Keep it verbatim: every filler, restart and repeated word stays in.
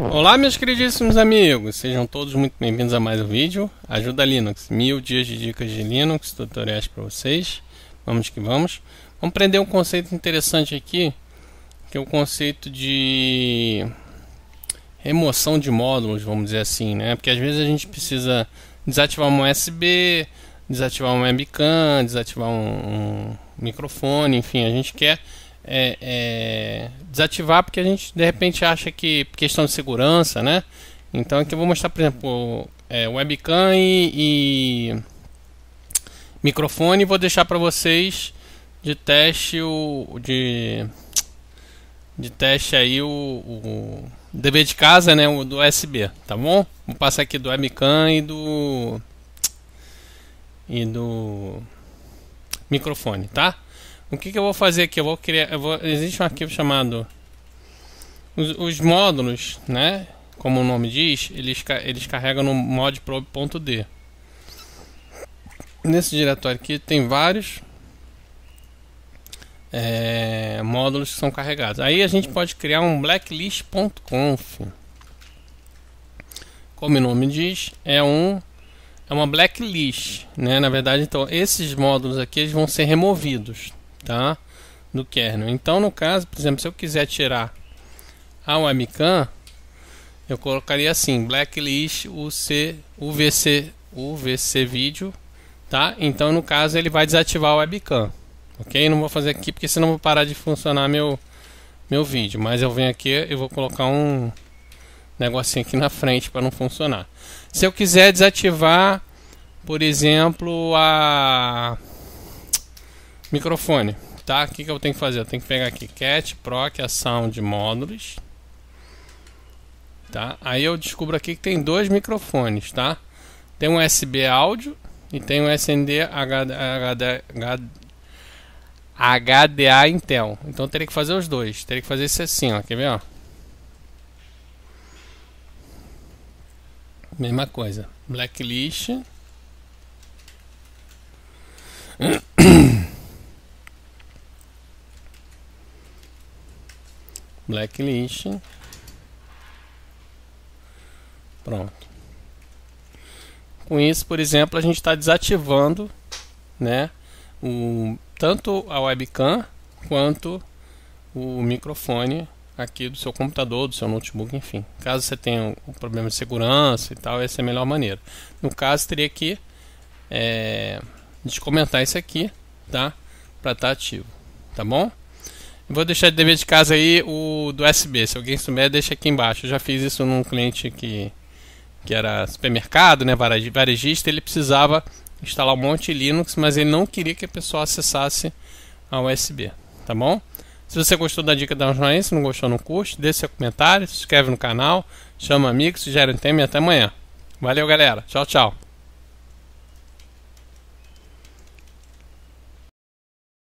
Olá, meus queridíssimos amigos, sejam todos muito bem-vindos a mais um vídeo Ajuda Linux, mil dias de dicas de Linux, tutoriais para vocês. Vamos que vamos. Vamos aprender um conceito interessante aqui, que é o conceito de remoção de módulos, vamos dizer assim, né? Porque às vezes a gente precisa desativar um U S B, desativar um webcam, desativar um, um microfone, enfim, a gente quer É, é, desativar porque a gente de repente acha que questão de segurança, né? Então aqui eu vou mostrar, por exemplo, é, webcam e, e microfone. Vou deixar para vocês de teste o de, de teste aí o, o dever de casa, né? O do U S B, tá bom? Vou passar aqui do webcam e do e do microfone, tá? O que, que eu vou fazer aqui? Eu vou criar. Eu vou, existe um arquivo chamado os, os módulos, né? Como o nome diz, eles, eles carregam no modprobe ponto d. Nesse diretório aqui tem vários é, módulos que são carregados. Aí a gente pode criar um blacklist ponto conf. Como o nome diz, é um é uma blacklist, né? Na verdade, então esses módulos aqui eles vão ser removidos, tá, do kernel. Então, no caso, por exemplo, se eu quiser tirar a webcam, eu colocaria assim blacklist U V C uvcvideo, tá? Então, no caso, ele vai desativar a webcam, ok? Não vou fazer aqui porque senão vou parar de funcionar meu meu vídeo, mas eu venho aqui, eu vou colocar um negocinho aqui na frente para não funcionar. Se eu quiser desativar, por exemplo, a microfone, tá? O que, que eu tenho que fazer? Eu tenho que pegar aqui CAT, PROC, ação de módulos, tá? Aí eu descubro aqui que tem dois microfones, tá? Tem um U S B áudio e tem um S N D H D A Intel. Então eu teria que fazer os dois. Teria que fazer isso assim, ó. Quer ver, ó? Mesma coisa. Blacklist. Blacklist. Pronto. Com isso, por exemplo, a gente está desativando, né, o, tanto a webcam quanto o microfone aqui do seu computador, do seu notebook, enfim. Caso você tenha um problema de segurança e tal, essa é a melhor maneira. No caso, teria que é, descomentar isso aqui, tá, para estar ativo, tá bom? Vou deixar de dever de casa aí o do U S B. Se alguém souber, deixa aqui embaixo. Eu já fiz isso num cliente que, que era supermercado, né, varejista. Ele precisava instalar um monte de Linux, mas ele não queria que a pessoa acessasse a U S B. Tá bom? Se você gostou da dica, dá um joinha. Se não gostou, não curte. Deixe seu comentário. Se inscreve no canal. Chama amigos, sugere um tema e até amanhã. Valeu, galera. Tchau, tchau.